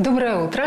Доброе утро!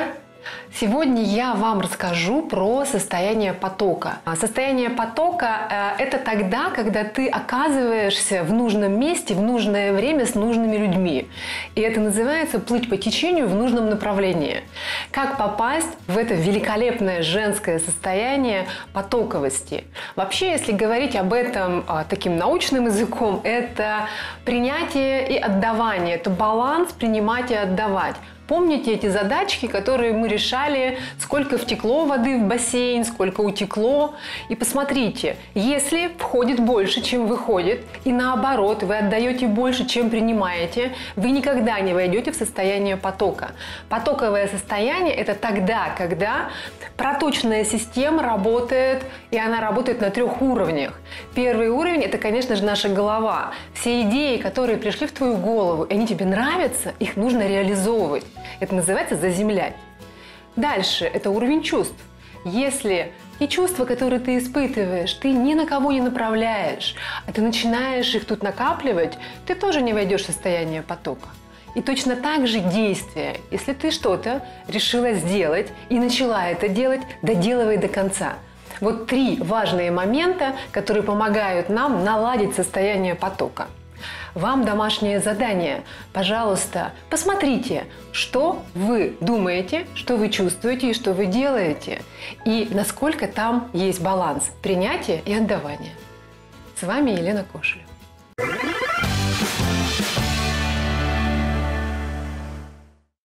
Сегодня я вам расскажу про состояние потока. Состояние потока – это тогда, когда ты оказываешься в нужном месте, в нужное время с нужными людьми. И это называется плыть по течению в нужном направлении. Как попасть в это великолепное женское состояние потоковости? Вообще, если говорить об этом таким научным языком, это принятие и отдавание, это баланс принимать и отдавать. Помните эти задачки, которые мы решали, сколько втекло воды в бассейн, сколько утекло? И посмотрите, если входит больше, чем выходит, и наоборот, вы отдаете больше, чем принимаете, вы никогда не войдете в состояние потока. Потоковое состояние – это тогда, когда проточная система работает, и она работает на трех уровнях. Первый уровень – это, конечно же, наша голова. Все идеи, которые пришли в твою голову, и они тебе нравятся, их нужно реализовывать. Это называется заземлять. Дальше – это уровень чувств. Если те чувства, которые ты испытываешь, ты ни на кого не направляешь, а ты начинаешь их тут накапливать, ты тоже не войдешь в состояние потока. И точно так же действия. Если ты что-то решила сделать и начала это делать, доделывай до конца. Вот три важные момента, которые помогают нам наладить состояние потока. Вам домашнее задание. Пожалуйста, посмотрите, что вы думаете, что вы чувствуете и что вы делаете. И насколько там есть баланс принятия и отдавания. С вами Елена Кошелю.